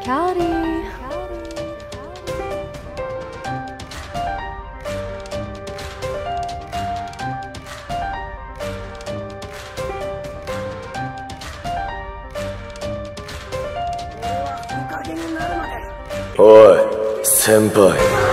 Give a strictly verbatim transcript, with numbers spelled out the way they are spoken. Technicality. Oi, senpai.